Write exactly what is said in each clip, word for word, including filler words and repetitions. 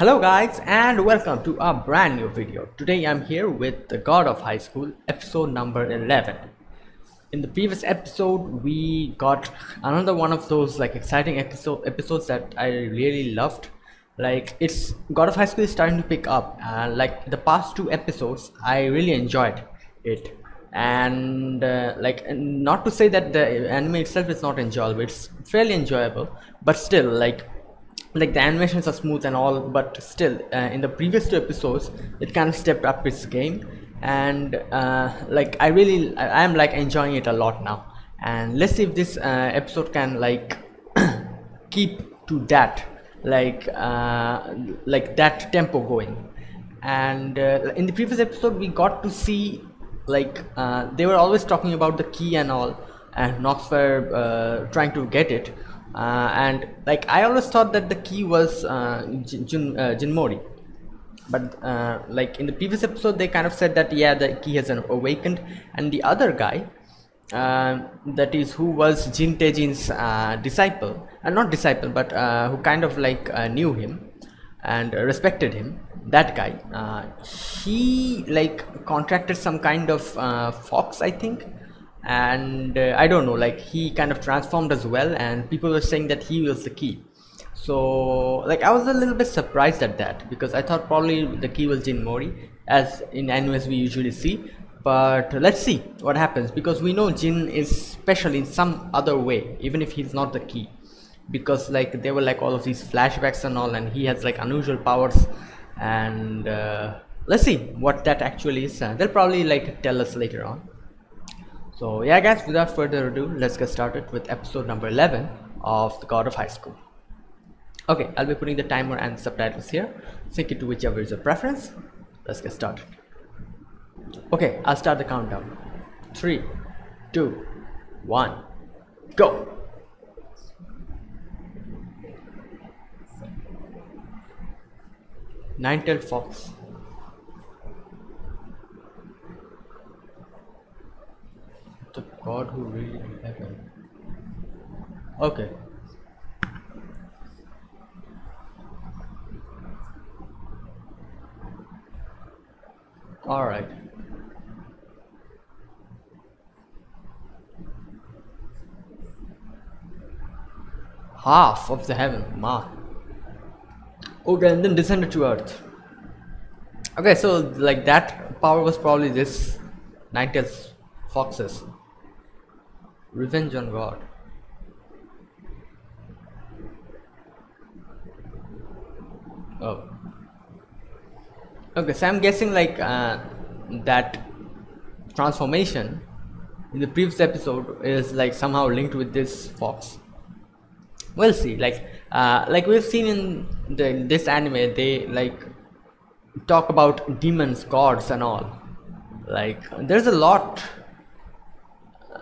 Hello guys and welcome to a brand new video. Today I'm here with The God of High School episode number eleven. In the previous episode we got another one of those like exciting episode episodes that I really loved. Like it's God of High School is starting to pick up and uh, like the past two episodes I really enjoyed it. And uh, like not to say that the anime itself is not enjoyable, it's fairly enjoyable, but still like like the animations are smooth and all, but still uh, in the previous two episodes it kind of stepped up its game, and uh, like I really I am like enjoying it a lot now. And let's see if this uh, episode can like keep to that like uh, like that tempo going. And uh, in the previous episode we got to see like uh, they were always talking about the key and all, and Nox were uh, trying to get it, uh, and like I always thought that the key was uh, Jin, uh, Jin Mori, but uh, like in the previous episode they kind of said that yeah, the key has awakened, and the other guy uh, that is who was Jin Taejin's uh, disciple, and uh, not disciple but uh, who kind of like uh, knew him and respected him, that guy, uh, he like contracted some kind of uh, fox I think, and uh, I don't know, like he kind of transformed as well, and people were saying that he was the key. So like I was a little bit surprised at that, because I thought probably the key was Jin Mori as in animes we usually see, but let's see what happens, because we know Jin is special in some other way even if he's not the key, because like there were like all of these flashbacks and all, and he has like unusual powers. And uh, let's see what that actually is. Uh, they'll probably like tell us later on. So yeah guys, without further ado, let's get started with episode number eleven of The God of High School. Okay, I'll be putting the timer and subtitles here, sync it to whichever is your preference. Let's get started. Okay, I'll start the countdown. Three, two, one, go. Nine-tailed fox. The god who really in heaven. Okay. All right. Half of the heaven, ma. Okay, and then descended to earth. Okay, so like that power was probably this nine-tailed fox's revenge on God. Oh. Okay, so I'm guessing like uh, that transformation in the previous episode is like somehow linked with this fox. We'll see, like uh, like we've seen in the, this anime, they like talk about demons, gods and all. Like there's a lot,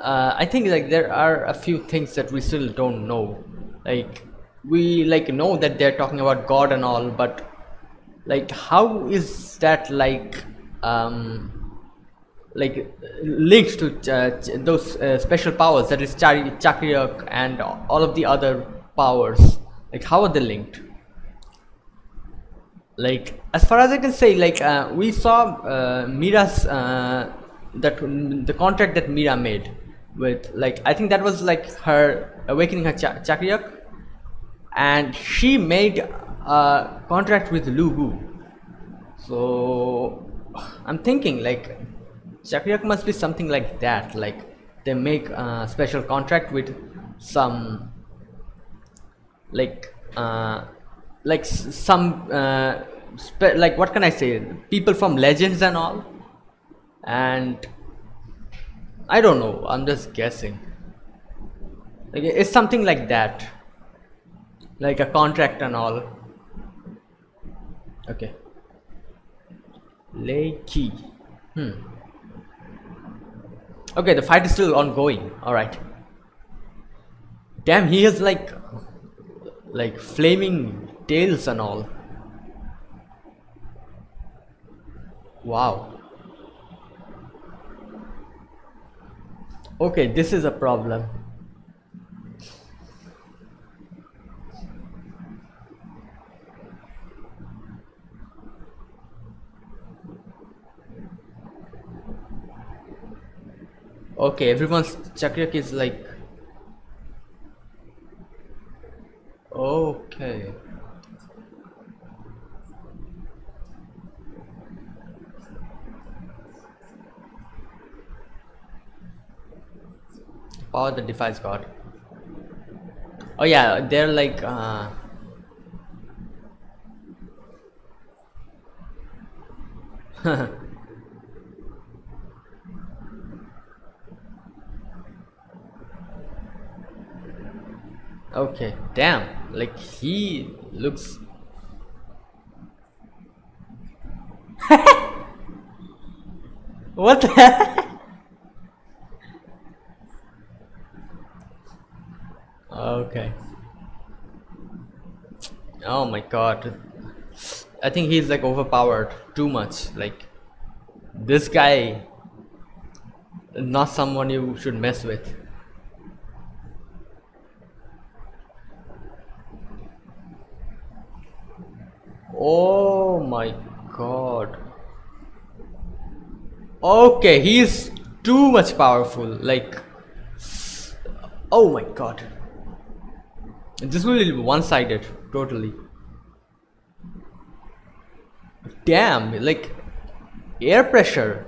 uh, I think like there are a few things that we still don't know. Like we like know that they're talking about God and all, but like how is that like um, like linked to uh, those uh, special powers, that is Chakriyak and all of the other powers? Like how are they linked? Like as far as I can say, like uh, we saw uh, Mira's uh, that the contract that Mira made with, like I think that was like her awakening her ch Chakriyak, and she made a contract with Lu Bu. So I'm thinking like Chakriyak must be something like that, like they make a special contract with some like uh, like some uh, spe like what can I say, people from legends and all, and I don't know, I'm just guessing like it's something like that, like a contract and all. Okay, lay key. hmm Okay, the fight is still ongoing. All right. Damn, he has like, like flaming tails and all. Wow. Okay, this is a problem. Okay, everyone's chakrak is like... Okay. Power that defies God. Oh yeah, they're like... Uh... Okay, damn, like he looks... What the heck? Okay. Oh my god. I think he's like overpowered too much. Like, this guy is not someone you should mess with. Oh my god. Okay, he is too much powerful. Like, oh my god. This will be one-sided totally. Damn, like air pressure.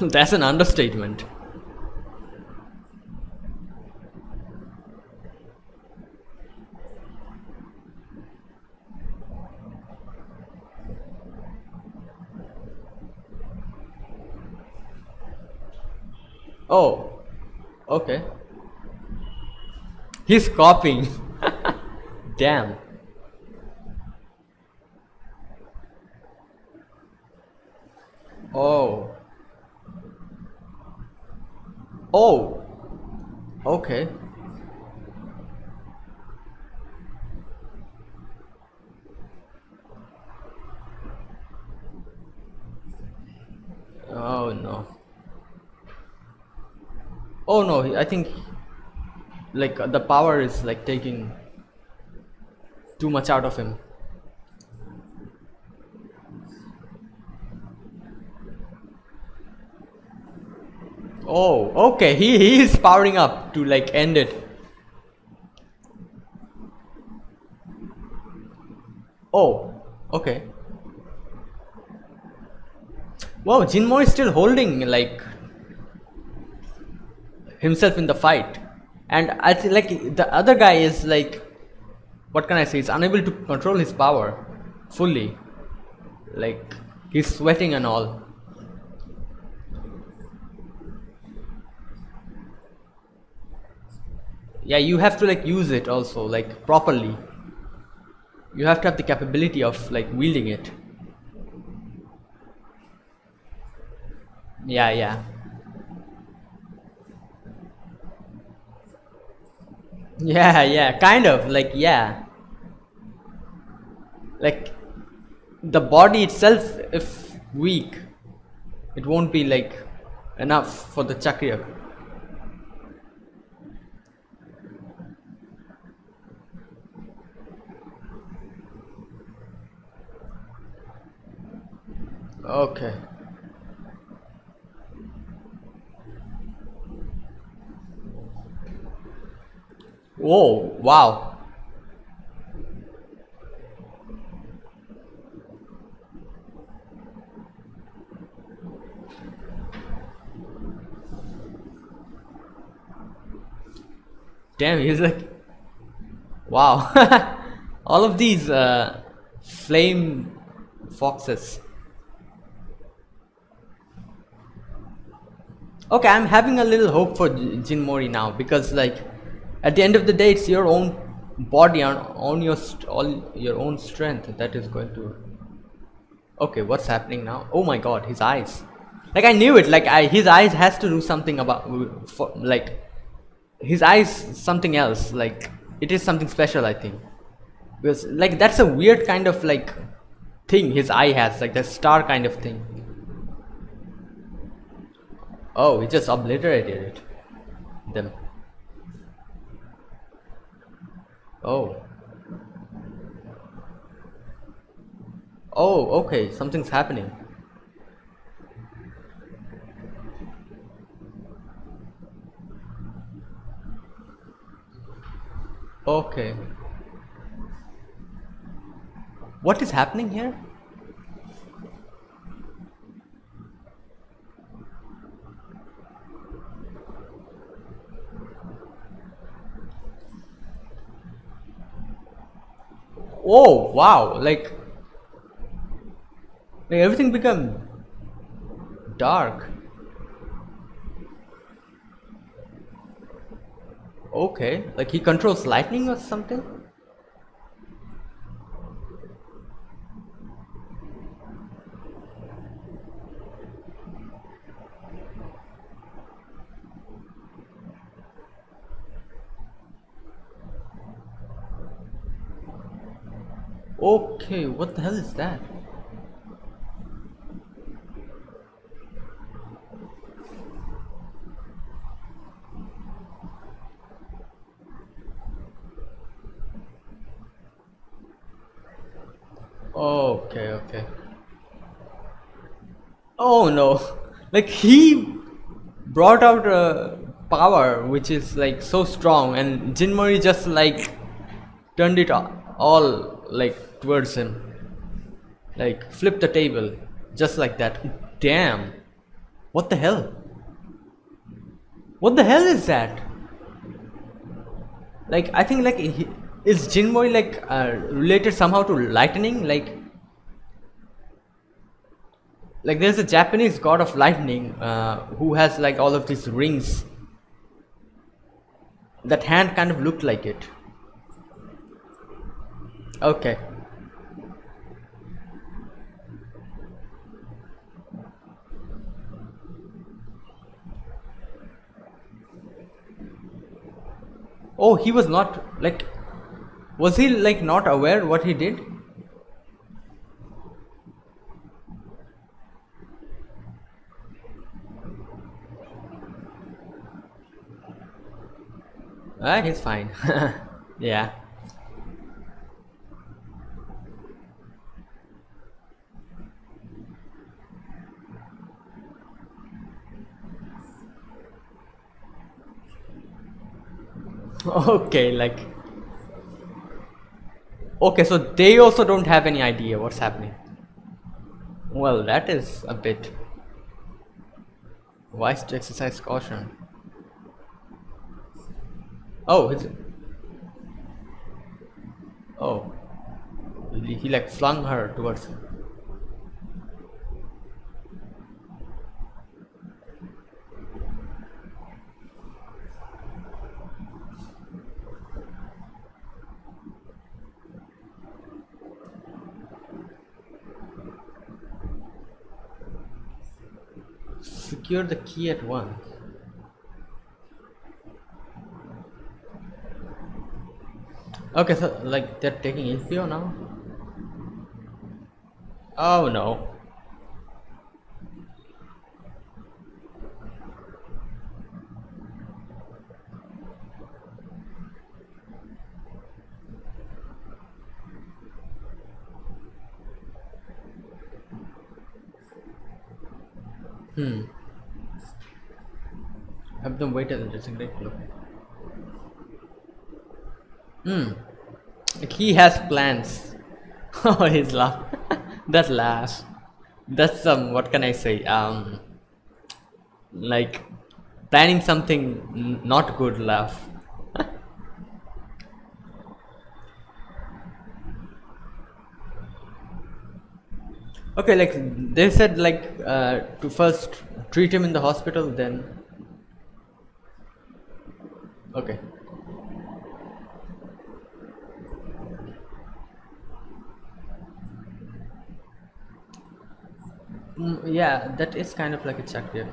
That's an understatement. Oh, okay. He's copying. Damn. Oh. Oh. Okay. Oh no. Oh no, I think like the power is like taking too much out of him. Oh, okay, he, he is powering up to like end it. Oh, okay. Wow, Jin Mori is still holding like himself in the fight, and I think like the other guy is like, what can I say, he's unable to control his power fully, like he's sweating and all. Yeah, you have to like use it also like properly. You have to have the capability of like wielding it. Yeah, yeah. Yeah, yeah, kind of like, yeah, like the body itself, if weak, it won't be like enough for the chakra. Okay. Whoa, wow. Damn, he's like, wow. All of these uh, flame foxes. Okay, I'm having a little hope for Jin Mori now, because like at the end of the day, it's your own body and on your all your own strength that is going to. Okay, what's happening now? Oh my god, his eyes! Like I knew it. Like I, his eyes has to do something about. For, like his eyes, something else. Like it is something special, I think. Because like that's a weird kind of like thing his eye has, like the star kind of thing. Oh, he just obliterated it. Them. Oh. Oh, okay, something's happening. Okay. What is happening here? Oh, wow, like, like everything become dark. Okay, like he controls lightning or something? Okay, what the hell is that? Okay, okay. Oh no, like he brought out a power which is like so strong, and Jin Mori just like turned it all like towards him, like flipped the table just like that. Damn, what the hell? What the hell is that? Like, I think like he, is Jin Mori like uh, related somehow to lightning? Like, like there's a Japanese god of lightning uh, who has like all of these rings. That hand kind of looked like it. Okay. Oh, he was not like. Was he like not aware what he did? Ah, he's fine. Yeah. Okay, like. Okay, so they also don't have any idea what's happening. Well, that is a bit wise to exercise caution. Oh, is it? Oh, he like flung her towards him. Secure the key at once. Okay, so like they're taking Ilpyo now? Oh no. Hmm. Have them wait at the designated location. Hmm. Like he has plans. Oh, his laugh. That laugh. That's some. Um, what can I say? Um. Like, planning something not good. Laugh. Okay, like they said, like uh, to first treat him in the hospital, then. Okay. Mm, yeah, that is kind of like a check here.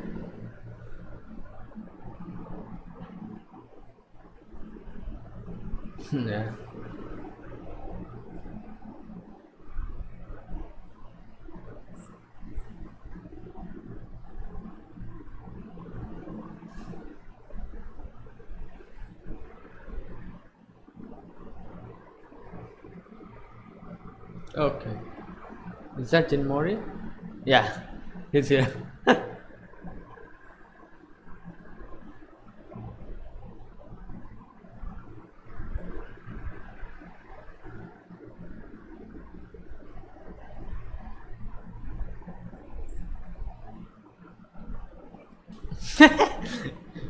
Yeah. Okay. Is that Jin Mori? Yeah, he's here.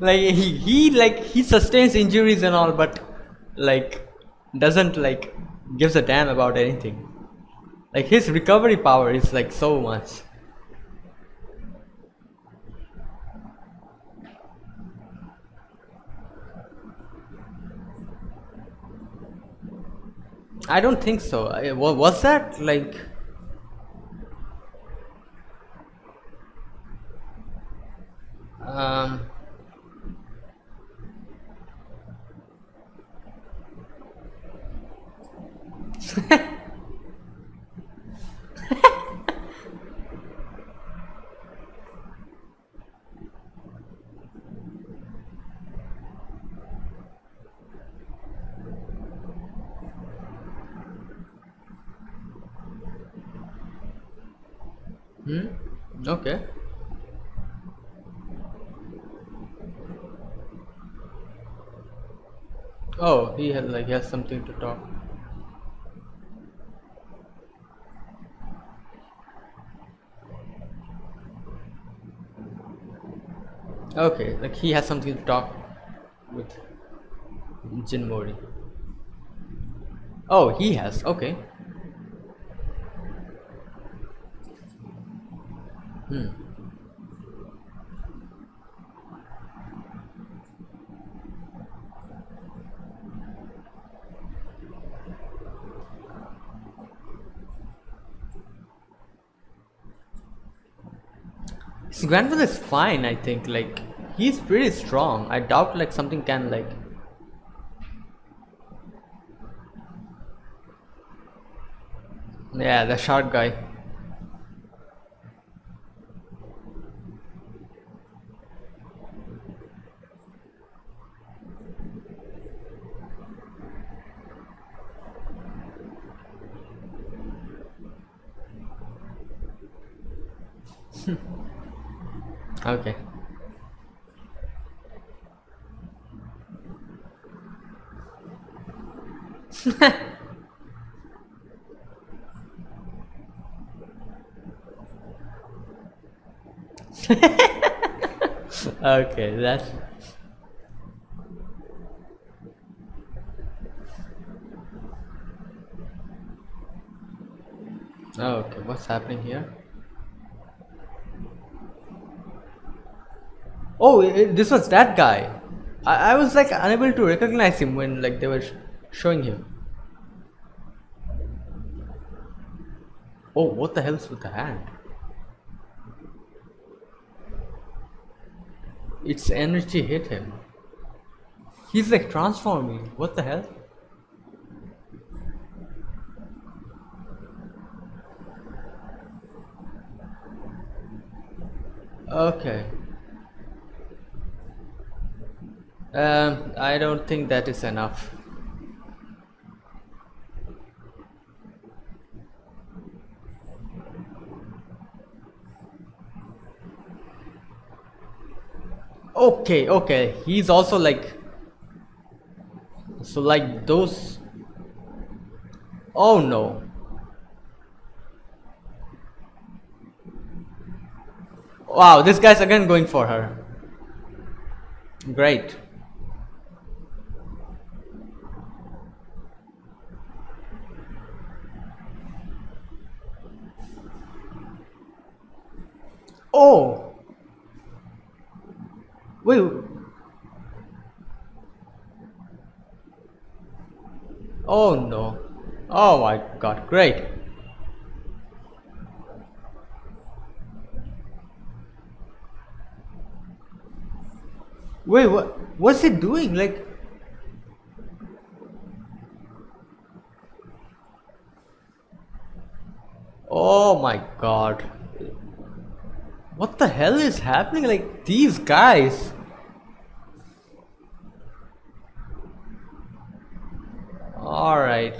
Like he, he like he sustains injuries and all, but like doesn't like gives a damn about anything. Like his recovery power is like so much. I don't think so. I, what was that like? Um. Hmm. Okay. Oh, he has like he has something to talk. Okay, like he has something to talk with Jin Mori. Oh, he has. Okay. Hmm. His grandfather is fine, I think. Like he's pretty strong. I doubt like something can like. Yeah, the shark guy. Okay. Okay, that's okay. What's happening here? Oh, it, this was that guy. I, I was like unable to recognize him when like they were sh showing him. Oh, what the hell's with the hand? Its energy hit him. He's like transforming. What the hell? Okay. Um, I don't think that is enough. Okay, okay. He's also like... So like those... Oh no. Wow, this guy's again going for her. Great. Oh! Wait. Oh no. Oh my god, great. Wait, what what's it doing? Like oh my god. What the hell is happening? Like these guys. All right.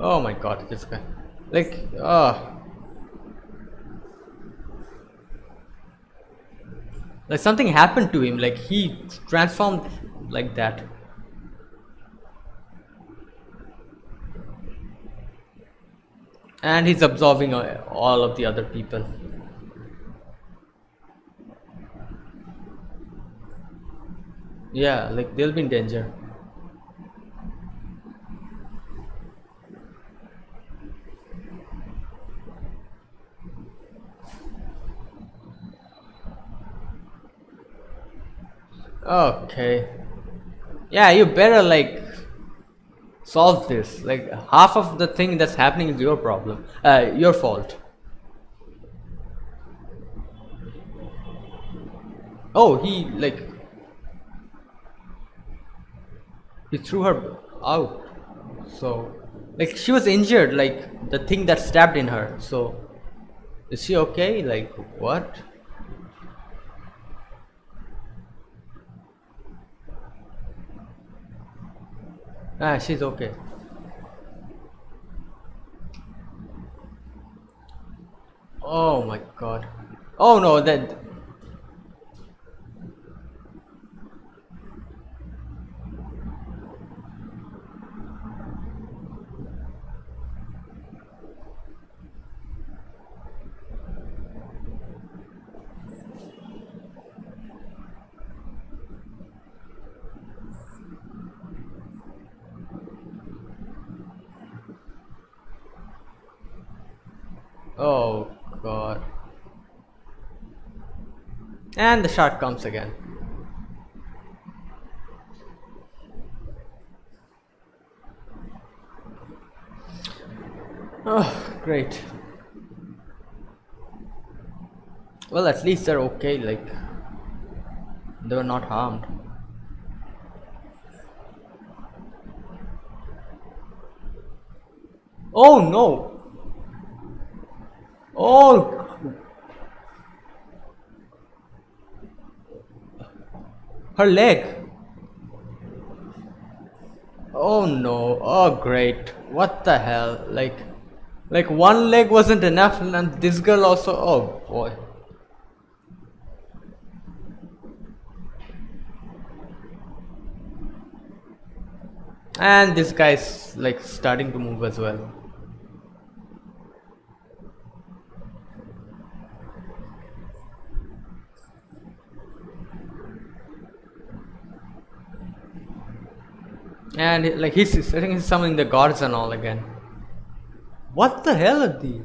Oh my god, this guy. Like, ah. Uh, like something happened to him, like he transformed like that. And he's absorbing all of the other people. Yeah, like they'll be in danger. Okay, yeah, you better like solve this. Like half of the thing that's happening is your problem, uh, your fault. Oh, he like he threw her out. So like she was injured, like the thing that stabbed in her. So is she okay? Like what? Ah, she's okay. Oh my god. Oh no, that. Oh god. And the shark comes again. Oh, great. Well, at least they're okay, like they were not harmed. Oh no. Oh, her leg. Oh no. Oh great. What the hell? Like, like one leg wasn't enough, and this girl also. Oh boy. And this guy's like starting to move as well. And like he's, I think he's summoning the gods and all again. What the hell are these?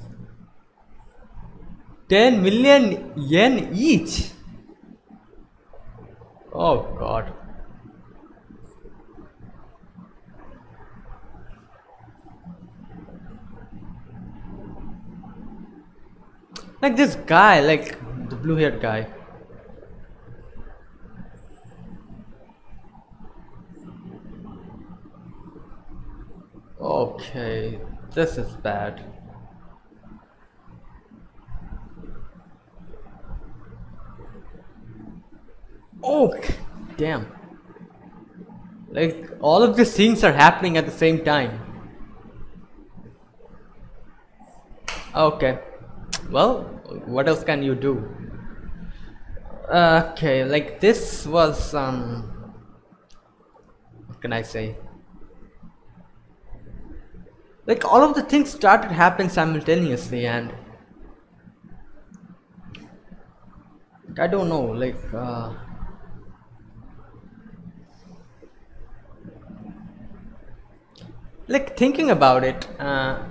ten million yen each. Oh god. Like this guy, like the blue haired guy. Okay, this is bad. Oh, damn. Like, all of these things are happening at the same time. Okay, well, what else can you do? Okay, like this was, um, what can I say? Like all of the things started happening simultaneously, and I don't know, like uh, like thinking about it, uh,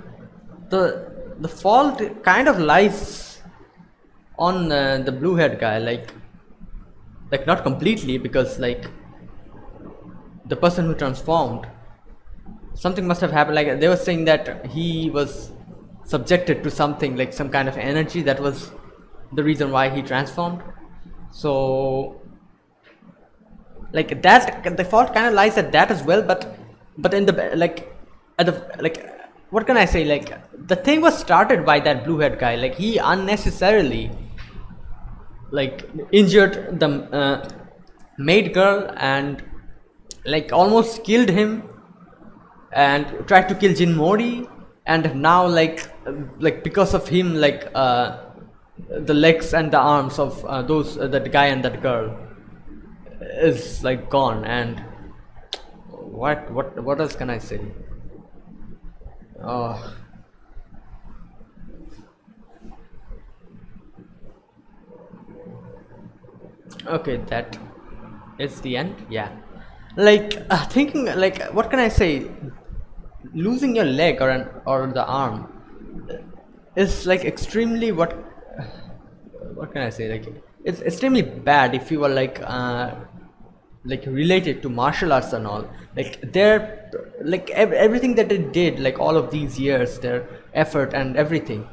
the the fault kind of lies on uh, the blue-haired guy, like like not completely, because like the person who transformed. Something must have happened, like they were saying that he was subjected to something, like some kind of energy that was the reason why he transformed. So like that, the fault kind of lies at that as well, but but in the like at the like what can I say, like the thing was started by that blue haired guy, like he unnecessarily like injured the uh, maid girl and like almost killed him. and tried to kill Jin Mori, and now like like because of him, like uh, the legs and the arms of uh, those uh, that guy and that girl is like gone. And what what what else can I say? Oh. Okay, that is the end. Yeah, like uh, thinking like what can I say? Losing your leg or an or the arm is like extremely what what can I say? Like it's extremely bad if you are like uh, like related to martial arts and all. Like their like ev everything that they did, like all of these years, their effort and everything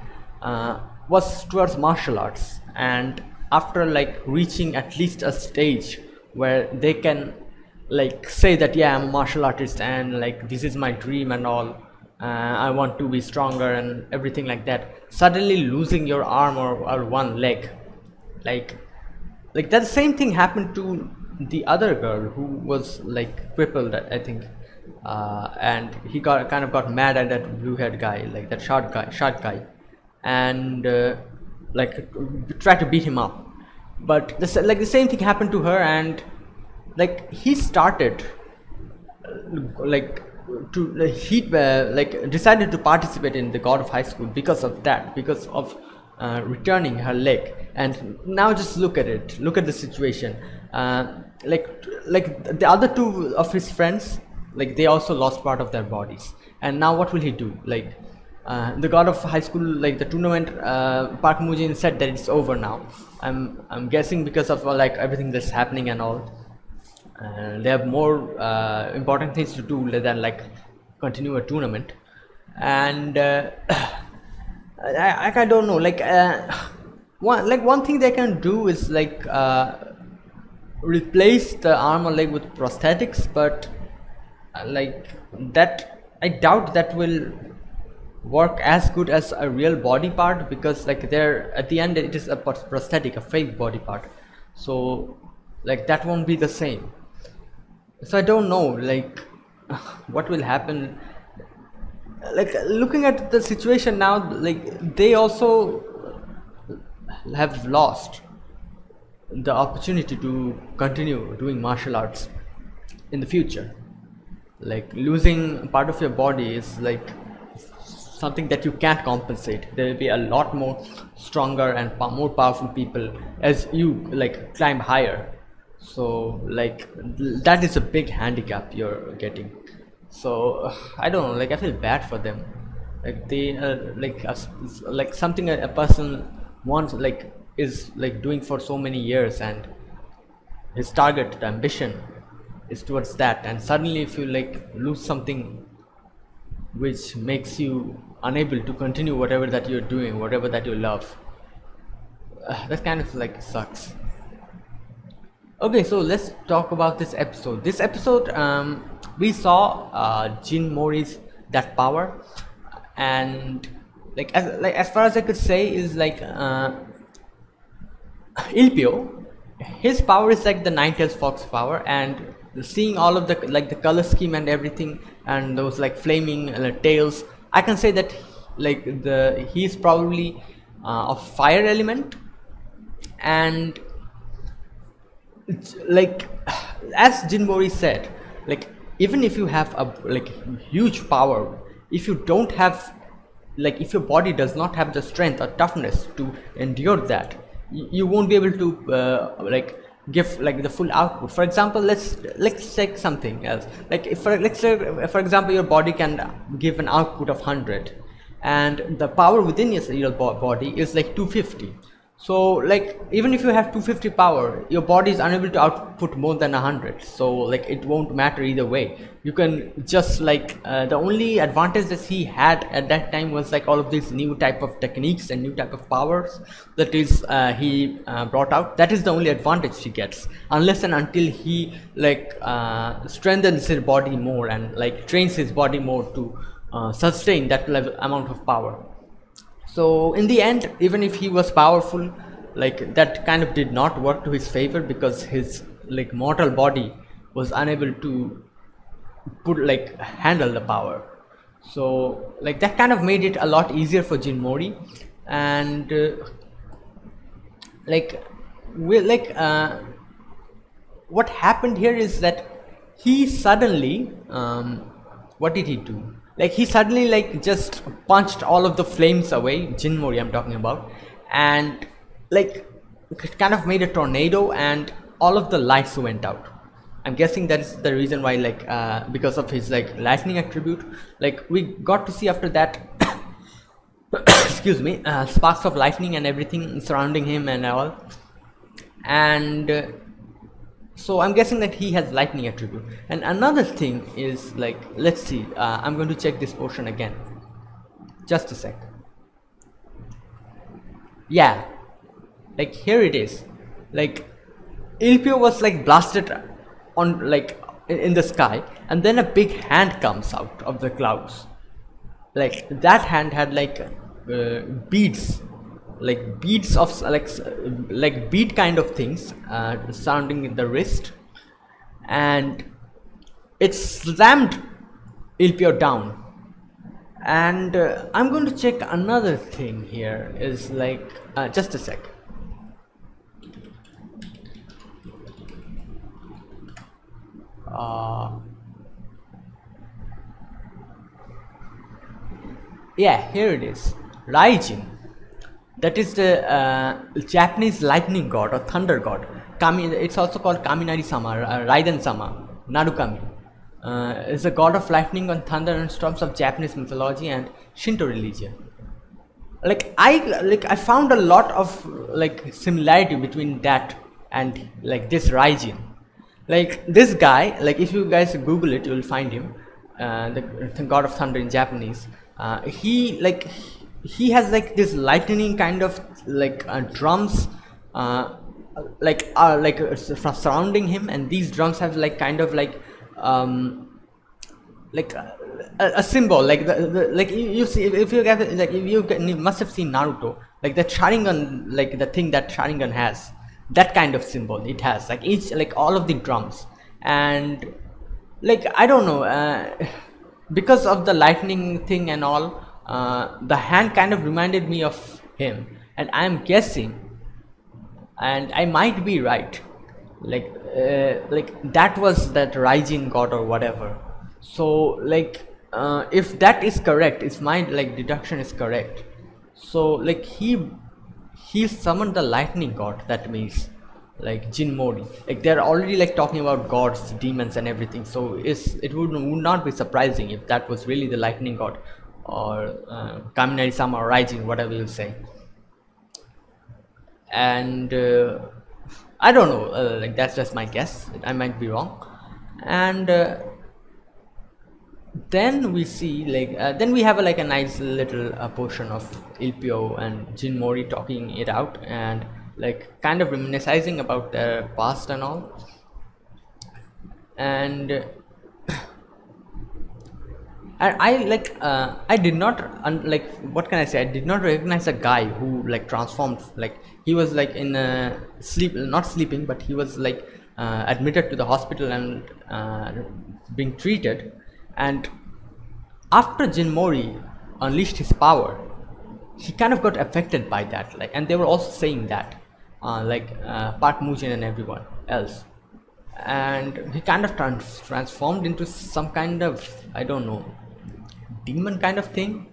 uh, was towards martial arts. And after like reaching at least a stage where they can like say that yeah, I'm a martial artist and like this is my dream and all, uh, I want to be stronger and everything like that, suddenly losing your arm or, or one leg, like like that same thing happened to the other girl who was like crippled, I think, uh, and he got kind of got mad at that blue haired guy, like that short guy short guy and uh, like try to beat him up. But this, like the same thing happened to her, and like he started like to like, he uh, like decided to participate in the God of High School because of that, because of uh, returning her leg. And now just look at it, look at the situation. Uh, like like the other two of his friends, like they also lost part of their bodies, and now what will he do? Like Uh, the God of High School, like the tournament, uh, Park Mujin said that it's over now. I'm I'm guessing because of uh, like everything that's happening and all. Uh, they have more uh, important things to do than like continue a tournament. And uh, I I don't know, like uh, one like one thing they can do is like uh, replace the arm or leg with prosthetics, but uh, like that I doubt that will work as good as a real body part, because like there at the end it is a prosthetic, a fake body part, so like that won't be the same. So I don't know like what will happen. Like looking at the situation now, like they also have lost the opportunity to continue doing martial arts in the future. Like losing part of your body is like something that you can't compensate. There will be a lot more stronger and pa more powerful people as you like climb higher. So like that is a big handicap you're getting. So uh, I don't know, like I feel bad for them. Like they uh, like uh, like something a, a person wants, like is like doing for so many years, and his target, the ambition is towards that, and suddenly if you like lose something which makes you unable to continue whatever that you're doing, whatever that you love, uh, that kind of like sucks. Okay, so let's talk about this episode. This episode um, we saw uh, Jin Mori's that power, and like as, like as far as I could say is like uh, Ilpyo, his power is like the nine-tailed fox power, and seeing all of the like the color scheme and everything and those like flaming uh, tails, I can say that like the he's probably uh, of fire element. And like as Jin Mori said, like even if you have a like huge power, if you don't have like if your body does not have the strength or toughness to endure that, you won't be able to uh, like give like the full output. For example, let's let's take something else. Like if for, let's say for example your body can give an output of one hundred, and the power within your, your body is like two hundred fifty. So like even if you have two hundred fifty power, your body is unable to output more than one hundred. So like it won't matter either way. You can just like uh, the only advantage that he had at that time was like all of these new type of techniques and new type of powers that is uh, he uh, brought out. That is the only advantage he gets, unless and until he like uh, strengthens his body more and like trains his body more to uh, sustain that level amount of power. So in the end, even if he was powerful, like that kind of did not work to his favor, because his like mortal body was unable to put like handle the power. So like that kind of made it a lot easier for Jin Mori, and uh, like we like uh, what happened here is that he suddenly um, what did he do? Like he suddenly like just punched all of the flames away, Jin Mori I'm talking about, and like it kind of made a tornado and all of the lights went out. I'm guessing that's the reason why, like uh, because of his like lightning attribute, like we got to see after that excuse me uh, sparks of lightning and everything surrounding him and all, and uh, so I'm guessing that he has lightning attribute. And another thing is like, let's see, uh, I'm going to check this portion again, just a sec. Yeah, like here it is, like Ilpyo was like blasted on like in the sky, and then a big hand comes out of the clouds. Like that hand had like uh, beads, like beads of like like bead kind of things uh, surrounding the wrist, and it slammed Ilpyo down. And uh, I'm going to check another thing here is like uh, just a sec. Uh, yeah, here it is, Raijin, that is the uh, Japanese lightning god or thunder god. Kami, it's also called Kaminari-sama, Raiden-sama, Narukami. Uh, it's a god of lightning and thunder and storms of Japanese mythology and Shinto religion. Like I like I found a lot of like similarity between that and like this Raijin. Like this guy, like if you guys Google it, you will find him, uh, the, the god of thunder in Japanese. Uh, he like he has like this lightning kind of like uh, drums, uh, like uh, like uh, surrounding him, and these drums have like kind of like um, like a, a symbol, like the, the like you, you see if you guys like if you, you must have seen Naruto, like the Sharingan, like the thing that Sharingan has. That kind of symbol it has, like each like all of the drums, and like I don't know, uh, because of the lightning thing and all, uh, the hand kind of reminded me of him, and I'm guessing, and I might be right, like uh, like that was that Raijin god or whatever. So like uh, if that is correct, if my like deduction is correct, so like he he summoned the lightning god, that means like Jin Mori. Like they're already like talking about gods, demons and everything, so it's, it would, would not be surprising if that was really the lightning god or uh, Kaminari-sama or Raijin, whatever you say. And uh, I don't know, uh, like that's just my guess, I might be wrong. And uh, then we see like uh, then we have a, like a nice little uh, portion of Ilpyo and Jin Mori talking it out and like kind of reminiscing about their past and all. And uh, and I like uh, I did not like what can I say I did not recognize a guy who like transformed, like he was like in a sleep, not sleeping, but he was like uh, admitted to the hospital and uh, being treated. And after Jin Mori unleashed his power, he kind of got affected by that, like, and they were also saying that uh, like uh, Park Mujin and everyone else, and he kind of trans transformed into some kind of, I don't know, demon kind of thing.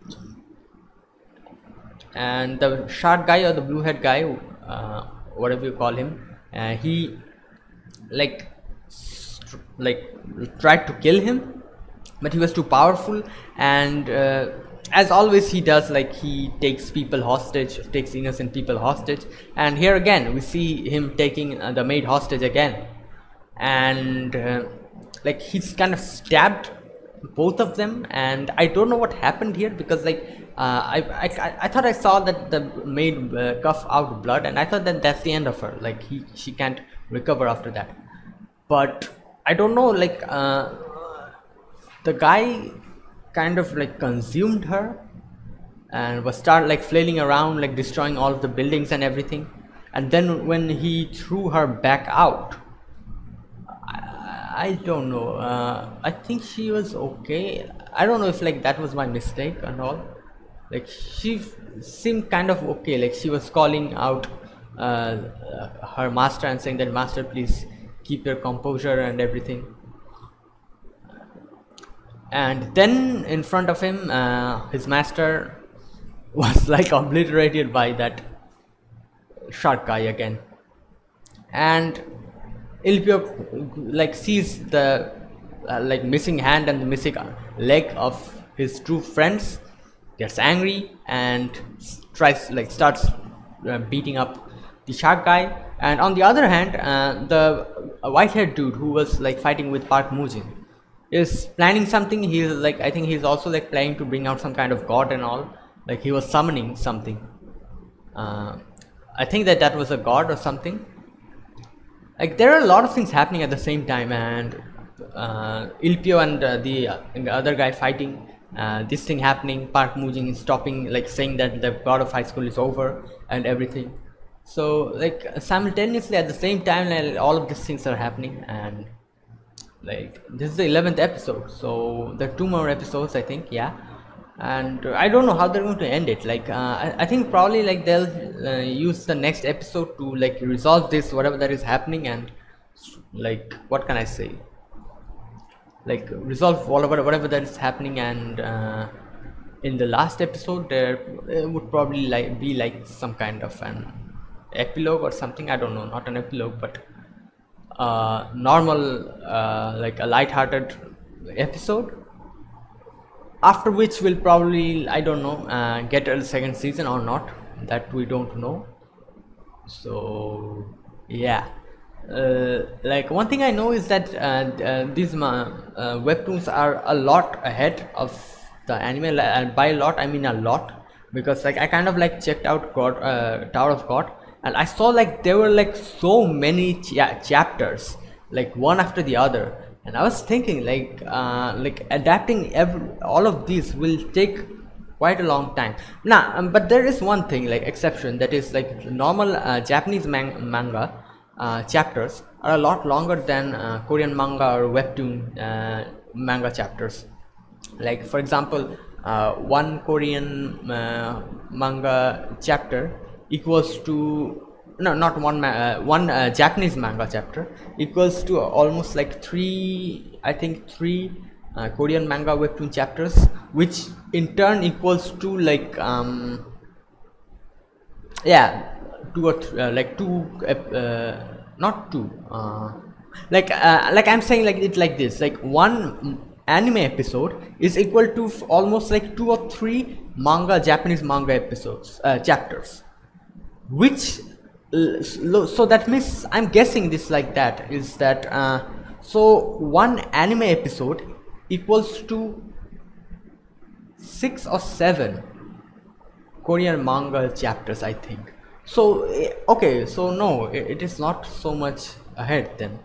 And the short guy or the blue head guy, uh, whatever you call him, uh, he like like tried to kill him, but he was too powerful, and uh, as always he does, like he takes people hostage, takes innocent people hostage. And here again we see him taking uh, the maid hostage again, and uh, like he's kind of stabbed both of them. And I don't know what happened here, because like uh, I, I I thought I saw that the maid uh, cough out blood, and I thought that that's the end of her, like he she can't recover after that. But I don't know, like uh, the guy kind of like consumed her and was start like flailing around, like destroying all of the buildings and everything. And then when he threw her back out, I, I don't know. Uh, I think she was okay. I don't know if like that was my mistake and all. Like she seemed kind of okay. Like she was calling out uh, her master and saying that, "Master, please keep your composure and everything." And then in front of him, uh, his master was like obliterated by that shark guy again. And Ilpyo like sees the uh, like missing hand and the missing leg of his two friends, gets angry and tries like starts uh, beating up the shark guy. And on the other hand, uh, the white-haired dude who was like fighting with Park Mujin is planning something. He's like, I think he's also like planning to bring out some kind of god and all. Like he was summoning something. Uh, I think that that was a god or something. Like there are a lot of things happening at the same time, and uh, Ilpyo and uh, the, uh, the other guy fighting. Uh, this thing happening. Park Mujin is stopping, like saying that the God of High School is over and everything. So like simultaneously at the same time, like, all of these things are happening. And like this is the eleventh episode, so there are two more episodes, I think. Yeah, and I don't know how they're going to end it. Like uh, I, I think probably like they'll uh, use the next episode to like resolve this, whatever that is happening. And like what can I say, like resolve whatever whatever that is happening. And uh, in the last episode there it would probably like be like some kind of an epilogue or something. I don't know, not an epilogue, but uh normal uh like a light-hearted episode, after which we'll probably, I don't know, uh, get a second season or not, that we don't know. So yeah, uh, like one thing I know is that uh, uh, these uh, webtoons are a lot ahead of the anime. And by a lot I mean a lot, because like I kind of like checked out God, uh, Tower of God, and I saw like there were like so many cha chapters like one after the other. And I was thinking like uh, like adapting every, all of these will take quite a long time. Nah, um, but there is one thing like exception, that is like normal uh, Japanese man manga uh, chapters are a lot longer than uh, Korean manga or webtoon uh, manga chapters. Like for example, uh, one Korean uh, manga chapter equals to no not one uh, one uh, Japanese manga chapter equals to almost like three I think three uh, Korean manga webtoon chapters, which in turn equals to like um yeah two or th uh, like two uh, uh, not two uh, like uh, like I'm saying like it's like this, like one anime episode is equal to f almost like two or three manga Japanese manga episodes uh, chapters. Which so that means I'm guessing this like that is that uh, so one anime episode equals to six or seven Korean manga chapters, I think. So okay, so no, it, it is not so much ahead then.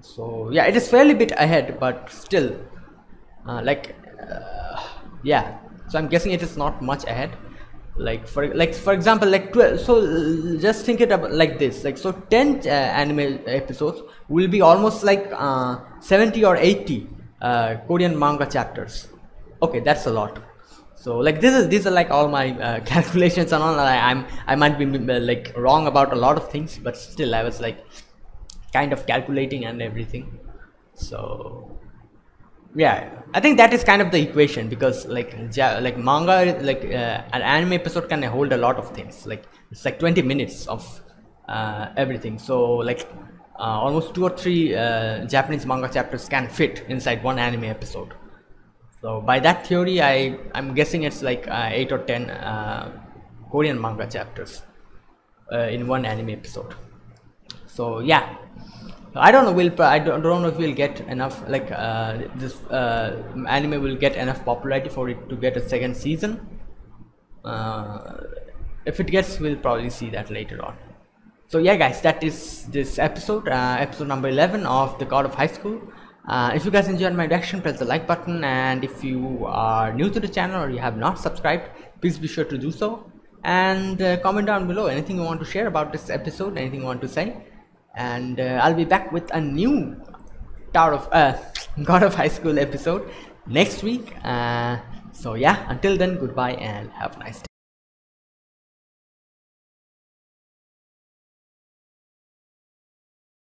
So yeah, it is fairly bit ahead, but still uh, like uh, yeah, so I'm guessing it is not much ahead. Like for like for example like twelve, so just think it about like this, like so ten uh, anime episodes will be almost like uh, seventy or eighty uh, Korean manga chapters. Okay, that's a lot. So like this is these are like all my uh, calculations and all. I, I'm I might be like wrong about a lot of things, but still I was like kind of calculating and everything. So yeah, I think that is kind of the equation, because like ja like manga, like uh, an anime episode can hold a lot of things. Like it's like twenty minutes of uh, everything. So like uh, almost two or three uh, Japanese manga chapters can fit inside one anime episode. So by that theory, I I'm guessing it's like uh, eight or ten uh, Korean manga chapters uh, in one anime episode. So yeah. I don't know. We'll. I don't, don't know if we'll get enough. Like uh, this uh, anime will get enough popularity for it to get a second season. Uh, if it gets, we'll probably see that later on. So yeah, guys, that is this episode, uh, episode number eleven of The God of High School. Uh, if you guys enjoyed my reaction, press the like button. And if you are new to the channel or you have not subscribed, please be sure to do so. And uh, comment down below anything you want to share about this episode, anything you want to say. And uh, I'll be back with a new Tower of uh, God of High School episode next week. Uh, so yeah, until then, goodbye and have a nice day.